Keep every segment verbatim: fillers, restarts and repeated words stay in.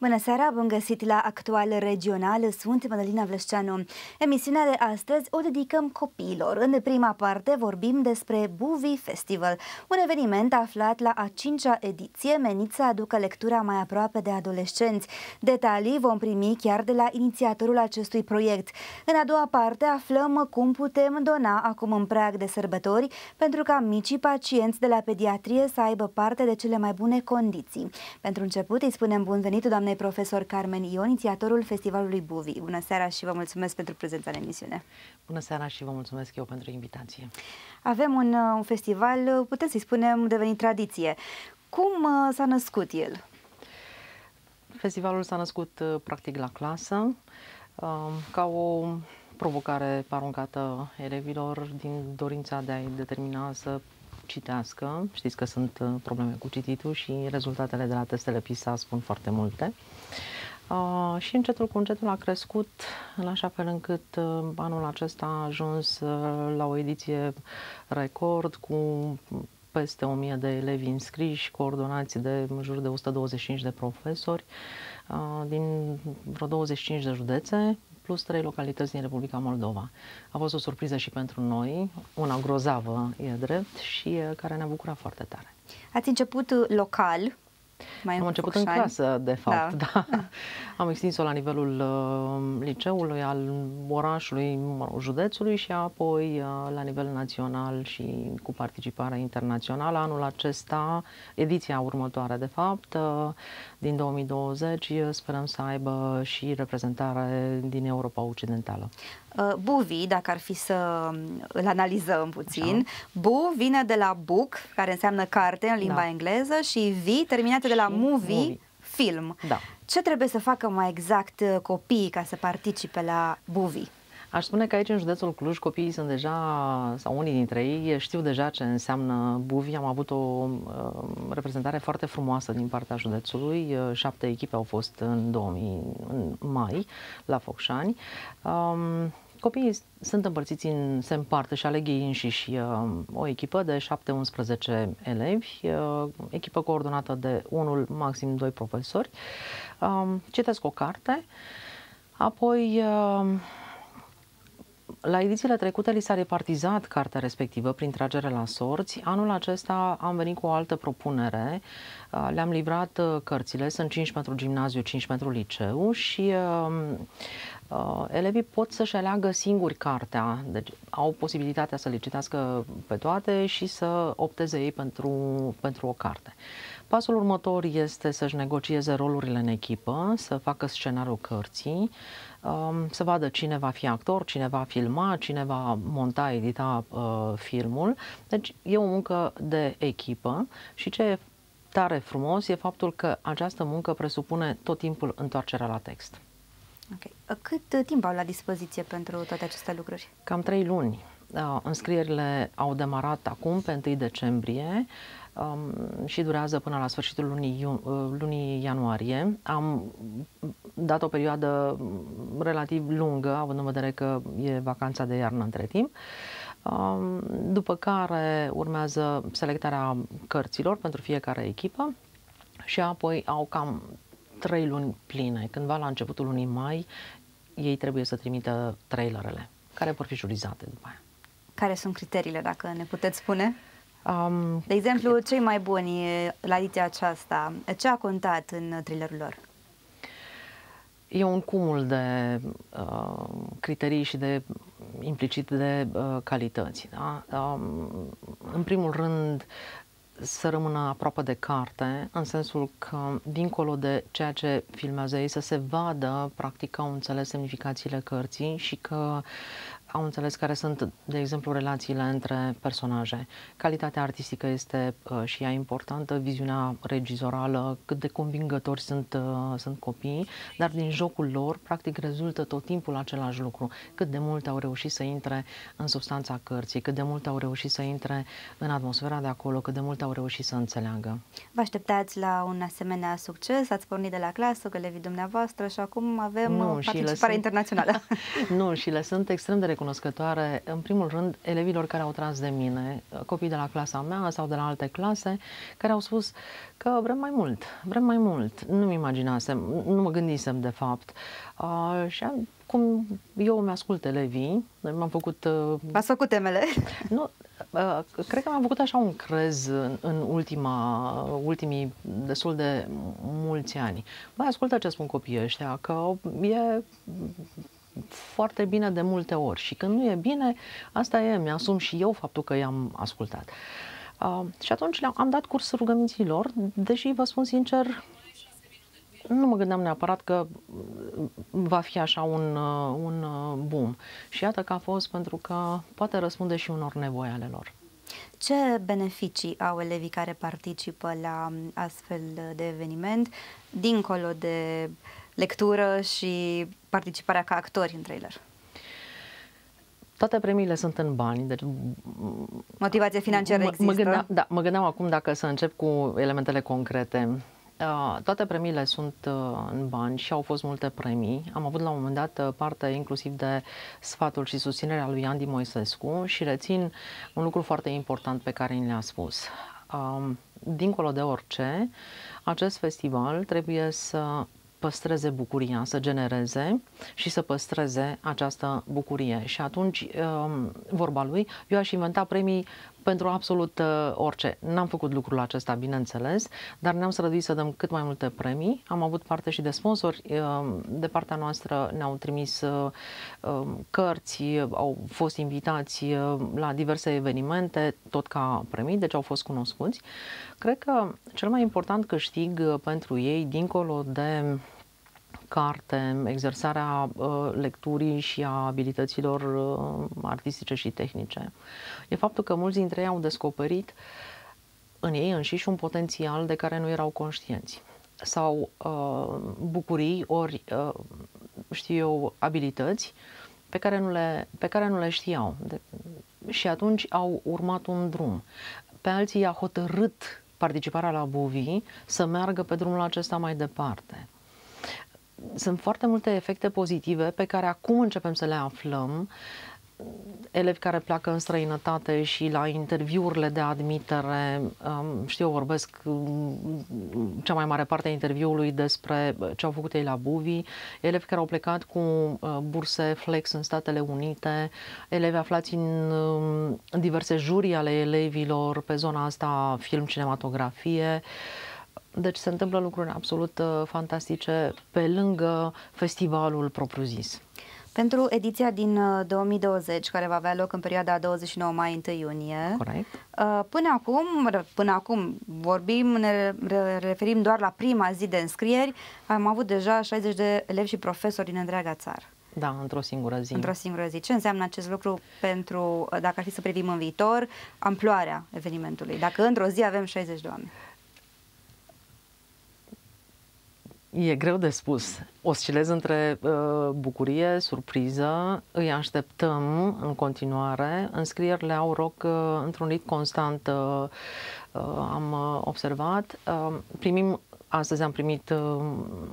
Bună seara, bun găsit la Actual Regional, sunt Madalina Vlăceanu. Emisiunea de astăzi o dedicăm copiilor. În prima parte vorbim despre Boovie Festival, un eveniment aflat la a cincea ediție menit să aducă lectura mai aproape de adolescenți. Detalii vom primi chiar de la inițiatorul acestui proiect. În a doua parte aflăm cum putem dona acum în prag de sărbători pentru ca micii pacienți de la pediatrie să aibă parte de cele mai bune condiții. Pentru început îi spunem bun venit doamnei profesor Carmen Ion, inițiatorul Festivalului Boovie. Bună seara și vă mulțumesc pentru prezența în emisiune. Bună seara și vă mulțumesc eu pentru invitație. Avem un, un festival, putem să-i spunem, devenit tradiție. Cum uh, s-a născut el? Festivalul s-a născut uh, practic la clasă, uh, ca o provocare aruncată elevilor din dorința de a-i determina să citească. Știți că sunt probleme cu cititul și rezultatele de la testele PISA spun foarte multe. Uh, și încetul cu încetul a crescut în așa fel încât uh, anul acesta a ajuns uh, la o ediție record cu peste o mie de elevi înscriși, coordonați de în jur de o sută douăzeci și cinci de profesori uh, din vreo douăzeci și cinci de județe, plus trei localități din Republica Moldova. A fost o surpriză și pentru noi, una grozavă, e drept, și care ne-a bucurat foarte tare. Ați început local? Mai Am început Focșani. În clasă, de fapt, da. da. Am extins-o la nivelul uh, liceului, al orașului, județului și apoi uh, la nivel național și cu participarea internațională. Anul acesta, ediția următoare, de fapt, uh, din două mii douăzeci, sperăm să aibă și reprezentare din Europa Occidentală. Uh, Boovie, dacă ar fi să îl analizăm puțin, da. Bu vine de la book, care înseamnă carte în limba da. engleză, și vi terminată de la movie, movie. film. Da. Ce trebuie să facă mai exact copiii ca să participe la Boovie? Aș spune că aici, în județul Cluj, copiii sunt deja, sau unii dintre ei, știu deja ce înseamnă Boovie. Am avut o uh, reprezentare foarte frumoasă din partea județului. Uh, șapte echipe au fost în, două mii, în mai, la Focșani. Um, Copiii sunt împărțiți, în, se împartă și aleg ei înșiși uh, o echipă de șapte unsprezece elevi, uh, echipă coordonată de unul, maxim doi profesori. Uh, citesc o carte, apoi uh, la edițiile trecute li s-a repartizat cartea respectivă prin tragere la sorți. Anul acesta am venit cu o altă propunere. Uh, le-am livrat uh, cărțile, sunt cinci pentru gimnaziu, cinci pentru liceu și uh, Uh, elevii pot să-și aleagă singuri cartea, deci au posibilitatea să le citească pe toate și să opteze ei pentru, pentru o carte. Pasul următor este să-și negocieze rolurile în echipă, să facă scenariul cărții, uh, să vadă cine va fi actor, cine va filma, cine va monta, edita uh, filmul. Deci e o muncă de echipă și ce e tare frumos e faptul că această muncă presupune tot timpul întoarcerea la text. Okay. Cât timp au la dispoziție pentru toate aceste lucruri? Cam trei luni. Înscrierile au demarat acum pe întâi decembrie și durează până la sfârșitul lunii, lunii ianuarie. Am dat o perioadă relativ lungă, având în vedere că e vacanța de iarnă între timp. După care urmează selectarea cărților pentru fiecare echipă și apoi au cam trei luni pline. Cândva la începutul lunii mai, ei trebuie să trimită trailerele, care vor fi jurizate după aia. Care sunt criteriile, dacă ne puteți spune? Um, De exemplu, cei mai buni la ediția aceasta, ce a contat în trailerul lor? E un cumul de uh, criterii și de implicit de uh, calități. Da? Um, în primul rând, să rămână aproape de carte, în sensul că, dincolo de ceea ce filmează ei, să se vadă, practic, că au înțeles semnificațiile cărții și că au înțeles care sunt, de exemplu, relațiile între personaje. Calitatea artistică este uh, și ea importantă, viziunea regizorală, cât de convingători sunt, uh, sunt copiii, dar din jocul lor, practic, rezultă tot timpul același lucru. Cât de mult au reușit să intre în substanța cărții, cât de mult au reușit să intre în atmosfera de acolo, cât de mult au reușit să înțeleagă. Vă așteptați la un asemenea succes? Ați pornit de la clasă, elevii dumneavoastră și acum avem nu, participare sunt... internațională. Nu, și le sunt extrem de recunoscătoare, în primul rând, elevilor care au tras de mine, copii de la clasa mea sau de la alte clase, care au spus că vrem mai mult, vrem mai mult. Nu-mi imaginasem, nu mă gândisem de fapt. Uh, și am, cum eu îmi ascult elevii, m-am făcut... Uh, V-ați făcut temele? Nu, uh, cred că m-am făcut așa un crez în, în ultima, ultimii destul de mulți ani. Băi, ascultă ce spun copiii ăștia, că e... foarte bine de multe ori și când nu e bine, asta e, mi-asum și eu faptul că i-am ascultat. Uh, și atunci am dat curs rugăminților, deși vă spun sincer, nu mă gândeam neapărat că va fi așa un, un boom. Și iată că a fost, pentru că poate răspunde și unor nevoi ale lor. Ce beneficii au elevii care participă la astfel de eveniment, dincolo de lectură și participarea ca actori în trailer? Toate premiile sunt în bani, deci motivație financiară există? Mă gândeam, da, mă gândeam acum dacă să încep cu elementele concrete. Uh, toate premiile sunt uh, în bani și au fost multe premii. Am avut la un moment dat parte inclusiv de sfatul și susținerea lui Andy Moisescu și rețin un lucru foarte important pe care ni le-a spus. Uh, dincolo de orice, acest festival trebuie să păstreze bucuria, să genereze și să păstreze această bucurie. Și atunci, vorba lui, eu aș inventa premii pentru absolut orice. N-am făcut lucrul acesta, bineînțeles, dar ne-am străduit să dăm cât mai multe premii. Am avut parte și de sponsori. De partea noastră ne-au trimis cărți, au fost invitați la diverse evenimente, tot ca premii, deci au fost cunoscuți. Cred că cel mai important câștig pentru ei, dincolo de carte, exersarea uh, lecturii și a abilităților uh, artistice și tehnice, e faptul că mulți dintre ei au descoperit în ei înșiși un potențial de care nu erau conștienți. Sau uh, bucurii, ori, uh, știu eu, abilități pe care nu le, pe care nu le știau. De și atunci au urmat un drum. Pe alții i-a hotărât participarea la Boovie să meargă pe drumul acesta mai departe. Sunt foarte multe efecte pozitive pe care acum începem să le aflăm. Elevi care pleacă în străinătate și la interviurile de admitere, știu, eu vorbesc cea mai mare parte a interviului despre ce au făcut ei la Boovie, elevi care au plecat cu burse flex în Statele Unite, elevi aflați în, în diverse jurii ale elevilor pe zona asta film-cinematografie. Deci se întâmplă lucruri absolut fantastice pe lângă festivalul propriu-zis. Pentru ediția din două mii douăzeci, care va avea loc în perioada douăzeci și nouă mai unu iunie, corect. Până acum, până acum vorbim, ne referim doar la prima zi de înscrieri, am avut deja șaizeci de elevi și profesori din întreaga țară. Da, într-o singură zi. Într-o singură zi. Ce înseamnă acest lucru pentru, dacă ar fi să privim în viitor, amploarea evenimentului? Dacă într-o zi avem șaizeci de oameni. E greu de spus. Oscilez între uh, bucurie, surpriză, îi așteptăm în continuare. Înscrierile au loc uh, într-un ritm constant, uh, uh, am uh, observat. Uh, primim, astăzi am primit uh,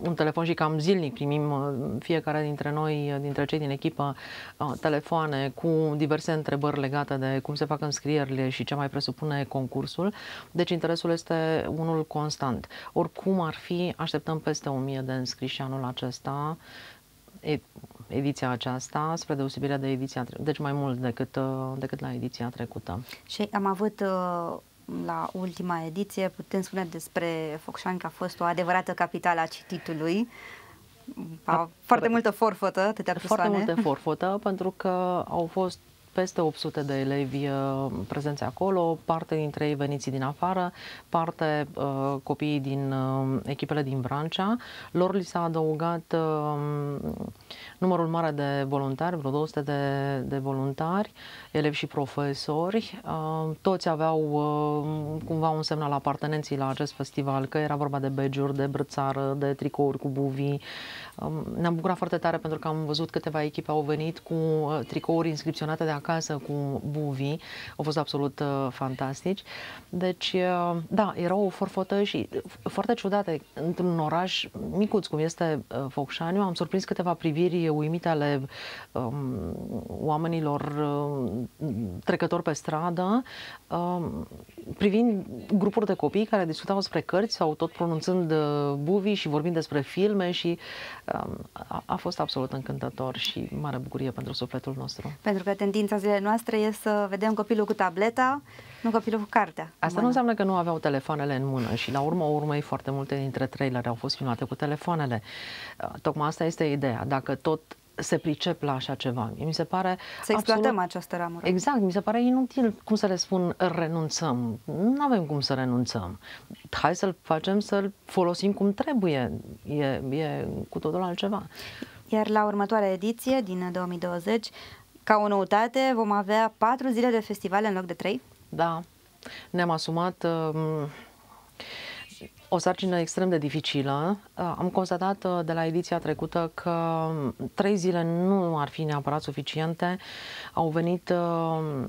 un telefon și cam zilnic primim uh, fiecare dintre noi, uh, dintre cei din echipă, uh, telefoane cu diverse întrebări legate de cum se fac înscrierile și ce mai presupune concursul. Deci interesul este unul constant. Oricum ar fi, așteptăm peste o mie de înscriși anul acesta, ediția aceasta, spre deosebire de ediția trecută, deci mai mult decât, uh, decât la ediția trecută. Și am avut... Uh... la ultima ediție, putem spune despre Focșani că a fost o adevărată capitală a cititului. A, foarte multă forfătă, atâtea persoane. Foarte multă forfătă, pentru că au fost peste opt sute de elevi prezenți acolo, parte dintre ei veniți din afară, parte uh, copiii din uh, echipele din Brancea. Lor li s-a adăugat uh, numărul mare de voluntari, vreo două sute de, de voluntari, elevi și profesori. Uh, toți aveau uh, cumva un semnal la apartenenții la acest festival, că era vorba de badge-uri, de brățară, de tricouri cu Boovie. Uh, Ne-am bucurat foarte tare pentru că am văzut câteva echipe au venit cu tricouri inscripționate de acasă cu Boovie, au fost absolut uh, fantastici. Deci, uh, da, era o forfotă și foarte ciudată. Într-un oraș micuț, cum este uh, Focșani, am surprins câteva priviri uimite ale um, oamenilor uh, trecători pe stradă, uh, privind grupuri de copii care discutau despre cărți sau tot pronunțând uh, Boovie și vorbind despre filme și uh, a, a fost absolut încântător și mare bucurie pentru sufletul nostru. Pentru că tendința zilele noastre e să vedem copilul cu tableta, nu copilul cu cartea. Asta nu înseamnă că nu aveau telefoanele în mână și la urma urmei foarte multe dintre trailere au fost filmate cu telefoanele. Tocmai asta este ideea. Dacă tot se pricep la așa ceva, mi se pare să exploatăm absolut această ramură. Exact, mi se pare inutil, cum să le spun, renunțăm. Nu avem cum să renunțăm. Hai să-l facem, să-l folosim cum trebuie. E, e cu totul altceva. Iar la următoarea ediție, din două mii douăzeci, ca o noutate, vom avea patru zile de festivale în loc de trei? Da, ne-am asumat uh, o sarcină extrem de dificilă. Uh, am constatat uh, de la ediția trecută că trei zile nu ar fi neapărat suficiente. Au venit uh,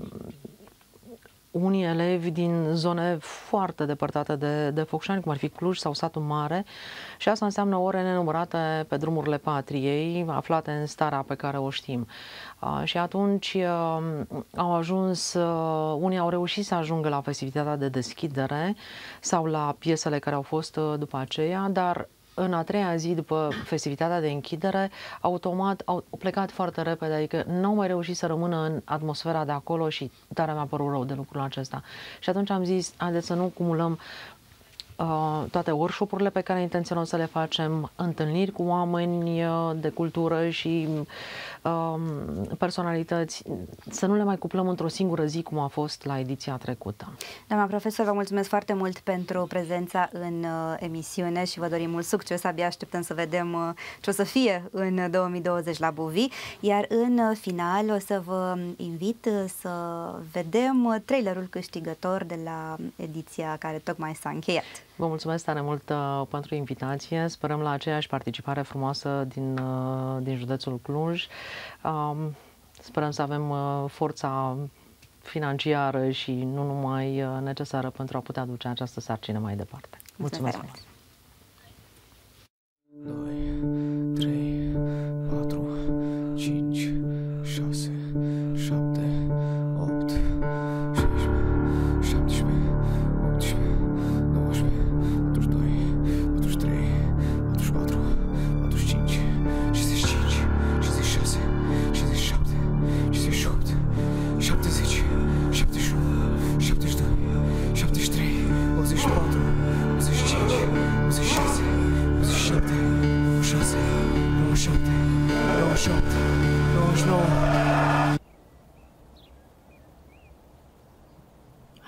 unii elevi din zone foarte depărtate de, de Focșani, cum ar fi Cluj sau Satul Mare, și asta înseamnă ore nenumărate pe drumurile patriei, aflate în starea pe care o știm. Uh, și atunci uh, au ajuns, uh, unii au reușit să ajungă la festivitatea de deschidere sau la piesele care au fost uh, după aceea, dar în a treia zi după festivitatea de închidere, automat au plecat foarte repede, adică nu au mai reușit să rămână în atmosfera de acolo și tare mi-a părut rău de lucrul acesta. Și atunci am zis, haideți să nu cumulăm uh, toate workshop-urile pe care intenționăm să le facem, întâlniri cu oameni uh, de cultură și uh, personalități, să nu le mai cuplăm într-o singură zi cum a fost la ediția trecută. Doamna profesor, vă mulțumesc foarte mult pentru prezența în uh, emisiune și vă dorim mult succes. Abia așteptăm să vedem uh, ce o să fie în două mii douăzeci la Boovie. Iar în uh, final o să vă invit uh, să vedem trailerul câștigător de la ediția care tocmai s-a încheiat. Vă mulțumesc tare mult uh, pentru invitație. Sperăm la aceeași participare frumoasă din, uh, din județul Cluj. Uh, sperăm să avem uh, forța financiară și nu numai uh, necesară pentru a putea duce această sarcină mai departe. Mulțumesc! Mulțumesc.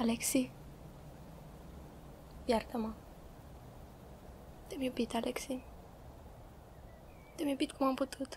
Alexi, iartă-mă, te-am iubit, Alexi, te-am iubit cum am putut.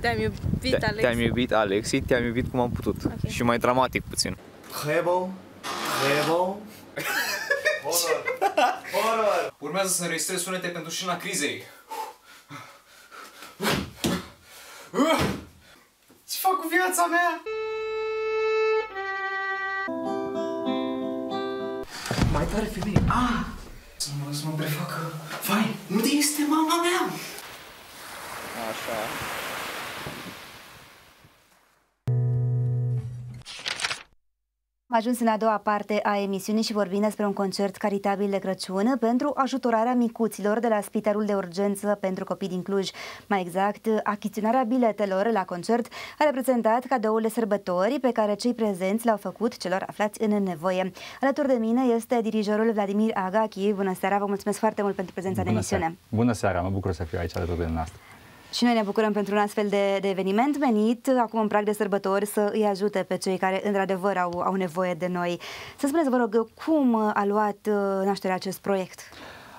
Te-am iubit, Te Alexi. Te-am iubit, Alexi, te-am iubit cum am putut. Okay. Și mai dramatic puțin. Hebo, hebo. Horror. Horror. Urmează să înregistrez sunete pentru scena crizei. Ce fac cu viața mea? Mai tare, femeie. Ah! Să mă, să mă prefac. Vai, nu este mama mea. Așa. Am ajuns în a doua parte a emisiunii și vorbim despre un concert caritabil de Crăciun pentru ajutorarea micuților de la Spitalul de Urgență pentru Copii din Cluj. Mai exact, achiziționarea biletelor la concert a reprezentat cadoul de sărbători pe care cei prezenți l-au făcut celor aflați în nevoie. Alături de mine este dirijorul Vladimir Agachi. Bună seara, vă mulțumesc foarte mult pentru prezența de emisiune. Bună seara, mă bucur să fiu aici alături de noastră. Și noi ne bucurăm pentru un astfel de, de eveniment venit acum în prag de sărbători să îi ajute pe cei care într-adevăr au, au nevoie de noi. Să spuneți, vă rog, cum a luat nașterea acest proiect?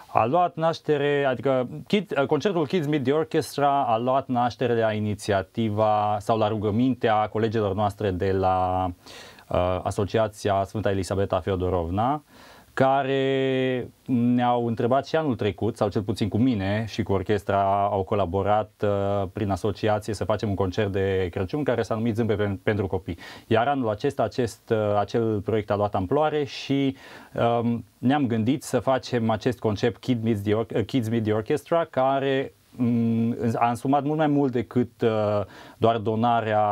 A luat naștere, adică Kid, concertul Kids Meet the Orchestra a luat naștere la inițiativa sau la rugămintea colegilor noastre de la uh, Asociația Sfânta Elisabeta Feodorovna, care ne-au întrebat și anul trecut, sau cel puțin cu mine și cu orchestra, au colaborat uh, prin asociație să facem un concert de Crăciun care s-a numit Zâmbe pentru Copii. Iar anul acesta acest, uh, acel proiect a luat amploare și uh, ne-am gândit să facem acest concept Kids Meet the, Or Kids Meet the Orchestra, care a însumat mult mai mult decât doar donarea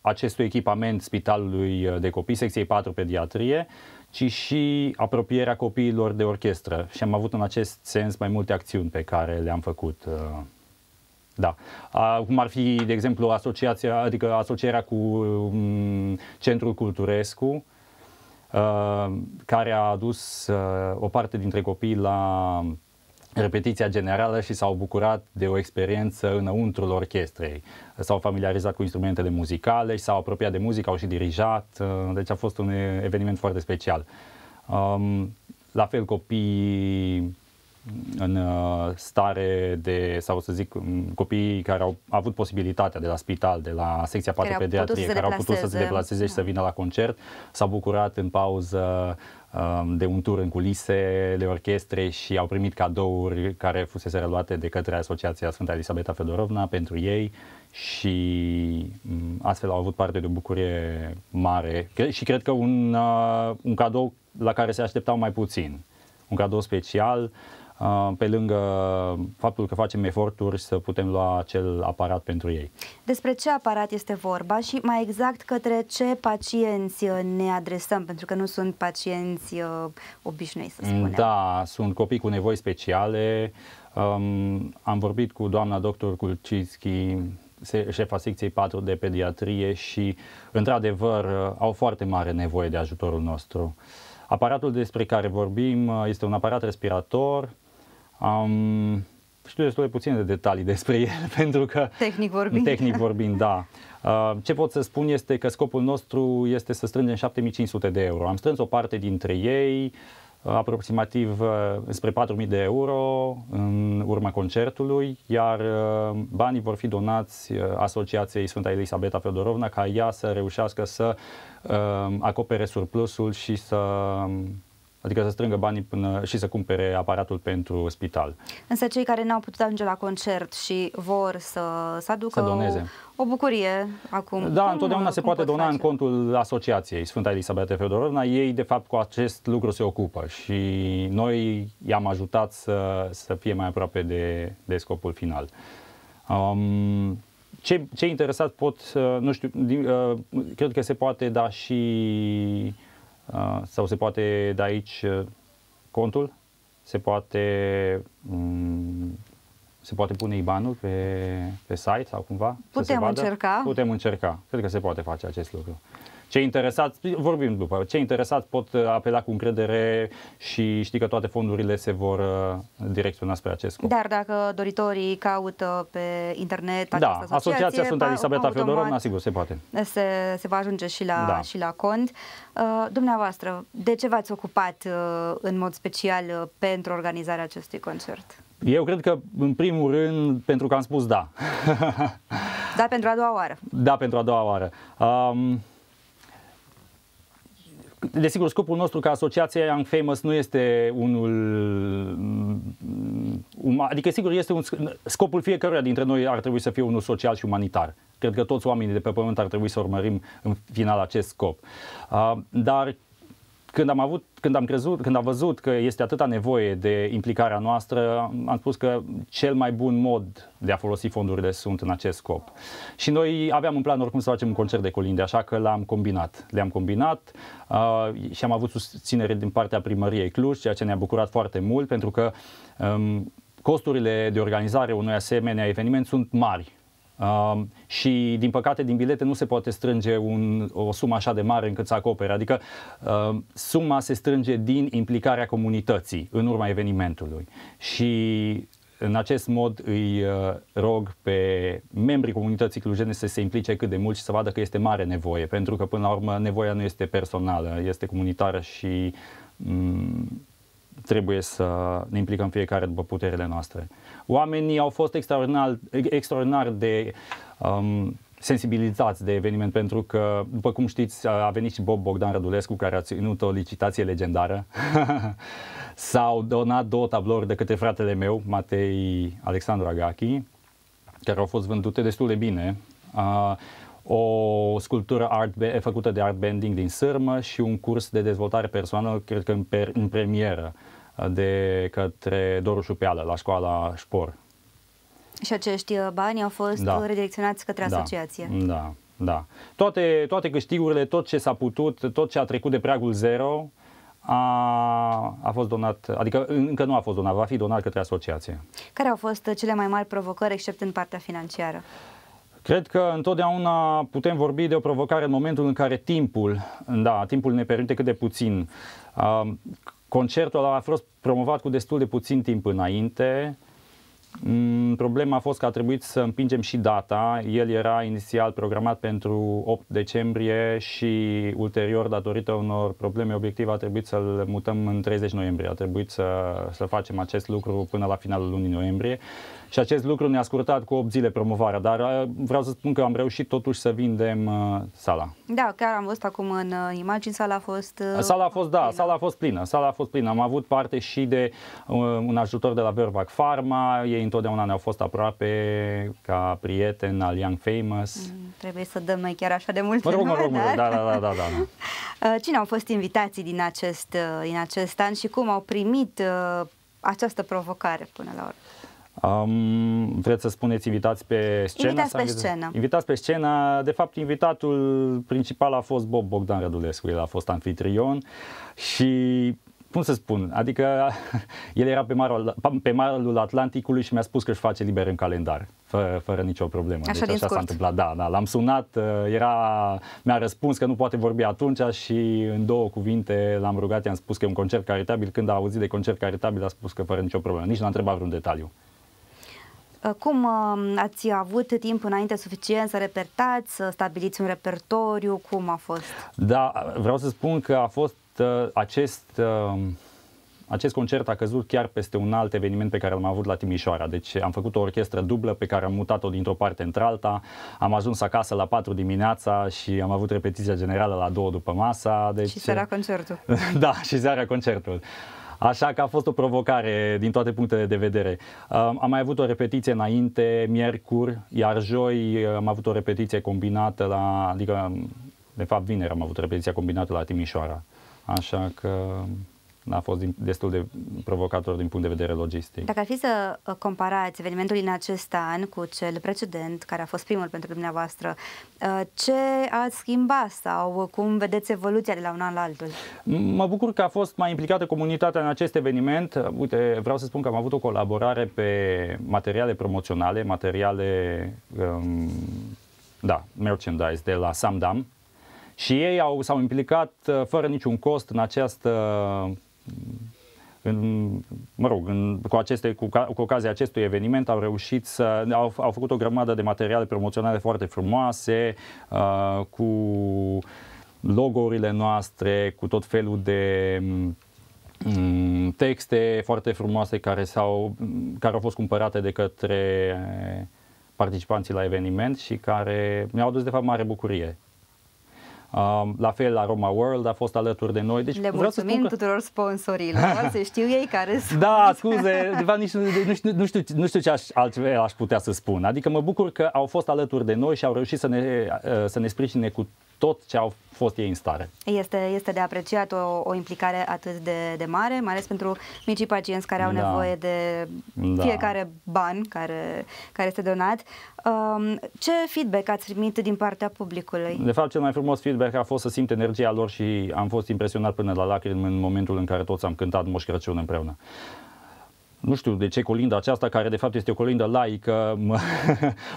acestui echipament Spitalului de Copii, secției patru pediatrie, ci și apropierea copiilor de orchestră. Și am avut în acest sens mai multe acțiuni pe care le-am făcut. Da. Cum ar fi, de exemplu, asociația, adică asocierea cu Centrul Culturescu, care a adus o parte dintre copii la repetiția generală și s-au bucurat de o experiență înăuntrul orchestrei. S-au familiarizat cu instrumentele muzicale, s-au apropiat de muzică, au și dirijat, deci a fost un eveniment foarte special. La fel, copiii în stare de, sau să zic, copiii care au avut posibilitatea de la spital, de la secția patru pediatrie, care au putut să se deplaseze și să vină la concert, s-au bucurat în pauză de un tur în culisele orchestrei și au primit cadouri care fusese reluate de către Asociația Sfânta Elisabeta Feodorovna pentru ei și astfel au avut parte de o bucurie mare și cred că un, un cadou la care se așteptau mai puțin, un cadou special, pe lângă faptul că facem eforturi să putem lua acel aparat pentru ei. Despre ce aparat este vorba și mai exact către ce pacienți ne adresăm, pentru că nu sunt pacienți obișnuiți, să spunem. Da, sunt copii cu nevoi speciale. Am vorbit cu doamna doctor Kulcinski, șefa secției patru de pediatrie și, într-adevăr, au foarte mare nevoie de ajutorul nostru. Aparatul despre care vorbim este un aparat respirator. Um, știu destul de puține de detalii despre el, pentru că... Tehnic vorbind. Tehnic vorbind, da. Uh, ce pot să spun este că scopul nostru este să strângem șapte mii cinci sute de euro. Am strâns o parte dintre ei, aproximativ spre patru mii de euro în urma concertului, iar banii vor fi donați Asociației Sfânta Elisabeta Feodorovna ca ea să reușească să acopere surplusul și să... adică să strângă banii până și să cumpere aparatul pentru spital. Însă cei care n-au putut ajunge la concert și vor să, să aducă să doneze. O, o bucurie acum. Da, cum, întotdeauna se poate dona face? În contul Asociației Sfânta Elisabeta Feodorovna. Ei, de fapt, cu acest lucru se ocupă și noi i-am ajutat să, să fie mai aproape de, de scopul final. Um, ce, ce interesat pot, nu știu, din, uh, cred că se poate da și... Uh, sau se poate da aici uh, contul, se poate, um, se poate pune I B A N-ul pe, pe site sau cumva? Putem să se vadă. Încerca. Putem încerca. Cred că se poate face acest lucru. Cei interesați, vorbim după, cei interesați pot apela cu încredere și știi că toate fondurile se vor direcționa spre acest scop. Dar dacă doritorii caută pe internet această da, asociație, Asociația Sfânta Elisabeta Feodorovna, sigur, se poate. Se, se va ajunge și la, da. și la cont. Uh, dumneavoastră, de ce v-ați ocupat uh, în mod special uh, pentru organizarea acestui concert? Eu cred că, în primul rând, pentru că am spus da. Da, pentru a doua oară. Da, pentru a doua oară. Um, Desigur, scopul nostru ca asociație Young Famous nu este unul, um, adică sigur este un, scopul fiecăruia dintre noi ar trebui să fie unul social și umanitar. Cred că toți oamenii de pe pământ ar trebui să urmărim în final acest scop. Uh, dar când am avut, când am crezut, când am văzut că este atâta nevoie de implicarea noastră, am spus că cel mai bun mod de a folosi fondurile sunt în acest scop. Și noi aveam în plan oricum să facem un concert de colinde, așa că l-am combinat. Le-am combinat uh, și am avut susținere din partea primăriei Cluj, ceea ce ne-a bucurat foarte mult, pentru că um, costurile de organizare unui asemenea eveniment sunt mari. Uh, și din păcate din bilete nu se poate strânge un, o sumă așa de mare încât să acopere, adică uh, suma se strânge din implicarea comunității în urma evenimentului și în acest mod îi uh, rog pe membrii comunității clujene să se implice cât de mult și să vadă că este mare nevoie, pentru că până la urmă nevoia nu este personală, este comunitară și um, trebuie să ne implicăm fiecare după puterile noastre. Oamenii au fost extraordinar, extraordinar de um, sensibilizați de eveniment, pentru că, după cum știți, a venit și Bob Bogdan Rădulescu, care a ținut o licitație legendară. S-au donat două tablouri de către fratele meu, Matei Alexandru Agachi, care au fost vândute destul de bine. Uh, o sculptură art, făcută de art bending din sârmă și un curs de dezvoltare personală, cred că în, per, în premieră, de către Doru Șupeală la școala Șpor. Și acești bani au fost da. redirecționați către da. asociație. Da, da. Toate, toate câștigurile, tot ce s-a putut, tot ce a trecut de pragul zero a, a fost donat, adică încă nu a fost donat, va fi donat către asociație. Care au fost cele mai mari provocări, except în partea financiară? Cred că întotdeauna putem vorbi de o provocare în momentul în care timpul, da, timpul ne permite cât de puțin. Concertul a fost promovat cu destul de puțin timp înainte. Problema a fost că a trebuit să împingem și data. El era inițial programat pentru opt decembrie și ulterior, datorită unor probleme obiective, a trebuit să-l mutăm în treizeci noiembrie. A trebuit să, să facem acest lucru până la finalul lunii noiembrie și acest lucru ne-a scurtat cu opt zile promovarea, dar vreau să spun că am reușit totuși să vindem sala. Da, chiar am văzut acum în imagini, sala a fost Sala a fost, da, plină. sala a fost plină. Sala a fost plină. Am avut parte și de un ajutor de la Verbac Pharma. Ei întotdeauna ne-au fost aproape ca prieteni al Young Famous. Mm, trebuie să dăm noi chiar așa de mult. Mă rog, mă rog, mă rog. Da, da, da, da, da. Cine au fost invitații din acest, din acest an și cum au primit această provocare până la urmă? Um, vreți să spuneți invitați pe scenă? Invitați pe scenă. Invitați pe scenă. De fapt, invitatul principal a fost Bob Bogdan Rădulescu. El a fost anfitrion și, cum să spun, adică el era pe malul, pe malul Atlanticului și mi-a spus că își face liber în calendar, fă, fără nicio problemă. Așa, deci, așa s-a întâmplat. Da, da, l-am sunat, era, mi-a răspuns că nu poate vorbi atunci și în două cuvinte l-am rugat, i-am spus că e un concert caritabil. Când a auzit de concert caritabil a spus că fără nicio problemă, nici n-a întrebat vreun detaliu. Cum ați avut timp înainte suficient să repertați, să stabiliți un repertoriu? Cum a fost? Da, vreau să spun că a fost acest, acest concert a căzut chiar peste un alt eveniment pe care l-am avut la Timișoara. Deci am făcut o orchestră dublă pe care am mutat-o dintr-o parte într-alta. Am ajuns acasă la patru dimineața și am avut repetiția generală la două după masa. Deci... Și seara concertul. Da, și seara concertul. Așa că a fost o provocare din toate punctele de vedere. Am mai avut o repetiție înainte, miercuri, iar joi am avut o repetiție combinată la, adică de fapt vineri am avut repetiția combinată la Timișoara. Așa că a fost destul de provocator din punct de vedere logistic. Dacă ar fi să comparați evenimentul din acest an cu cel precedent, care a fost primul pentru dumneavoastră, ce ați schimbat sau cum vedeți evoluția de la un an la altul? Mă bucur că a fost mai implicată comunitatea în acest eveniment. Uite, vreau să spun că am avut o colaborare pe materiale promoționale, materiale, um, da, merchandise de la Samdam. Și ei au, s-au implicat fără niciun cost în această, în, mă rog, în, cu, aceste, cu, cu ocazia acestui eveniment au reușit să, au, au făcut o grămadă de materiale promoționale foarte frumoase, uh, cu logourile noastre, cu tot felul de um, texte foarte frumoase care, s-au, care au fost cumpărate de către participanții la eveniment și care mi-au adus de fapt mare bucurie. La fel, la Roma World a fost alături de noi. Deci, le mulțumim că... tuturor sponsorilor, se știu ei care sunt. Da, scuze, de fapt, nici, nu, știu, nu, știu, nu știu ce aș, altceva aș putea să spun. Adică mă bucur că au fost alături de noi și au reușit să ne, să ne sprijine cu tot ce au fost ei în stare. Este, este de apreciat o, o implicare atât de, de mare, mai ales pentru micii pacienți care au da. nevoie de fiecare da. ban care, care este donat. Um, ce feedback ați primit din partea publicului? De fapt, cel mai frumos feedback a fost să simt energia lor și am fost impresionat până la lacrimi în momentul în care toți am cântat Moș Crăciun împreună. Nu știu de ce colinda aceasta, care de fapt este o colindă laică, mă,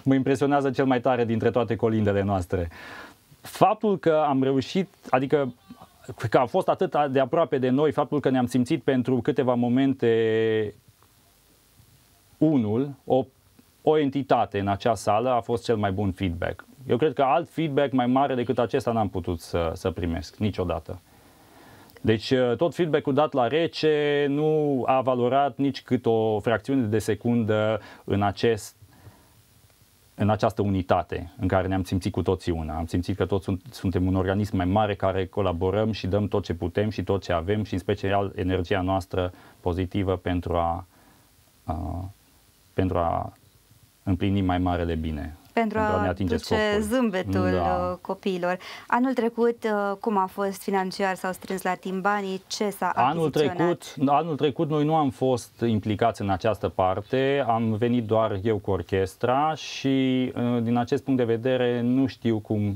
mă impresionează cel mai tare dintre toate colindele noastre. Faptul că am reușit, adică că a fost atât de aproape de noi, faptul că ne-am simțit pentru câteva momente unul, o, o entitate în acea sală, a fost cel mai bun feedback. Eu cred că alt feedback mai mare decât acesta n-am putut să, să primesc niciodată. Deci tot feedback-ul dat la rece nu a valorat nici cât o fracțiune de secundă în acest în această unitate în care ne-am simțit cu toții una. Am simțit că toți suntem un organism mai mare care colaborăm și dăm tot ce putem și tot ce avem și în special energia noastră pozitivă pentru a, uh, pentru a împlini mai marele bine. Pentru a, a ne atinge scopul. Zâmbetul da. copiilor. Anul trecut, cum a fost financiar? S-au strâns la timp banii? Ce s-a achiziționat? Trecut, anul trecut noi nu am fost implicați în această parte. Am venit doar eu cu orchestra și din acest punct de vedere nu știu cum,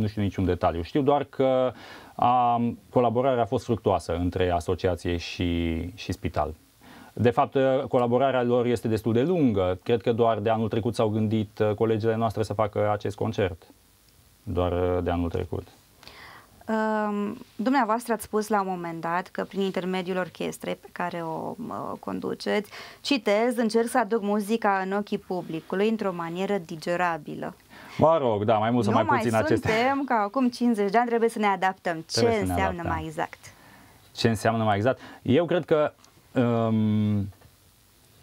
nu știu niciun detaliu. Știu doar că a, colaborarea a fost fructuoasă între asociație și, și spital. De fapt, colaborarea lor este destul de lungă. Cred că doar de anul trecut s-au gândit colegile noastre să facă acest concert. Doar de anul trecut. Uh, dumneavoastră ați spus la un moment dat că prin intermediul orchestrei pe care o uh, conduceți, citez, încerc să aduc muzica în ochii publicului într-o manieră digerabilă. Mă rog, da, mai mult sau mai puțin acestea. Nu mai suntem, ca acum cincizeci de ani trebuie să ne adaptăm. Ce înseamnă mai exact? Ce înseamnă mai exact? Eu cred că Um,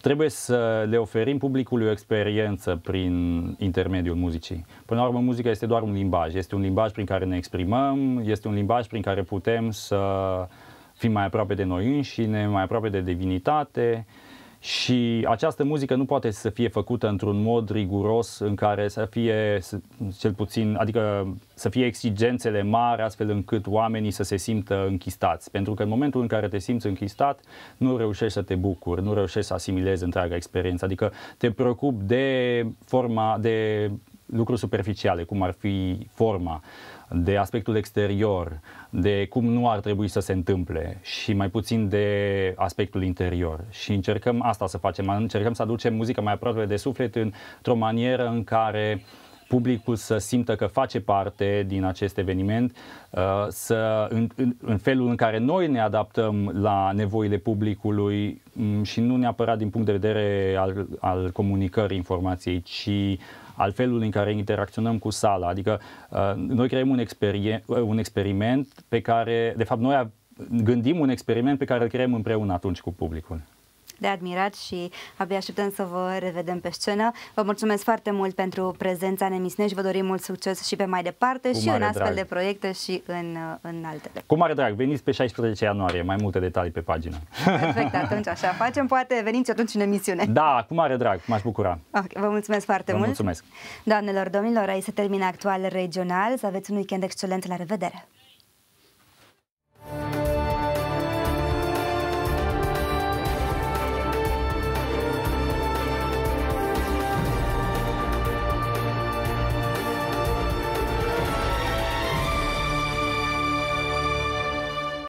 trebuie să le oferim publicului o experiență prin intermediul muzicii. Până la urmă, muzica este doar un limbaj. Este un limbaj prin care ne exprimăm, este un limbaj prin care putem să fim mai aproape de noi înșine, mai aproape de divinitate. Și această muzică nu poate să fie făcută într-un mod riguros în care să fie, cel puțin, adică să fie exigențele mari astfel încât oamenii să se simtă închistați. Pentru că în momentul în care te simți închistat, nu reușești să te bucuri, nu reușești să asimilezi întreaga experiență. Adică te preocupi de forma, de lucruri superficiale, cum ar fi forma, de aspectul exterior, de cum nu ar trebui să se întâmple și mai puțin de aspectul interior. Și încercăm asta să facem, încercăm să aducem muzica mai aproape de suflet într-o manieră în care publicul să simtă că face parte din acest eveniment, să, în, în, în felul în care noi ne adaptăm la nevoile publicului și nu neapărat din punct de vedere al, al comunicării informației, ci al felului în care interacționăm cu sala. Adică noi creăm un, experien, un experiment pe care, de fapt, noi gândim un experiment pe care îl creăm împreună atunci cu publicul. De admirat și abia așteptăm să vă revedem pe scenă. Vă mulțumesc foarte mult pentru prezența în emisiune și vă dorim mult succes și pe mai departe și în astfel de proiecte și în, în altele. Cu mare drag, veniți pe șaisprezece ianuarie, mai multe detalii pe pagină. Perfect, atunci așa facem, poate veniți atunci în emisiune. Da, cu mare drag, m-aș bucura. Okay, vă mulțumesc foarte vă mult. Mulțumesc. Doamnelor, domnilor, aici se termină Actual Regional, să aveți un weekend excelent, la revedere!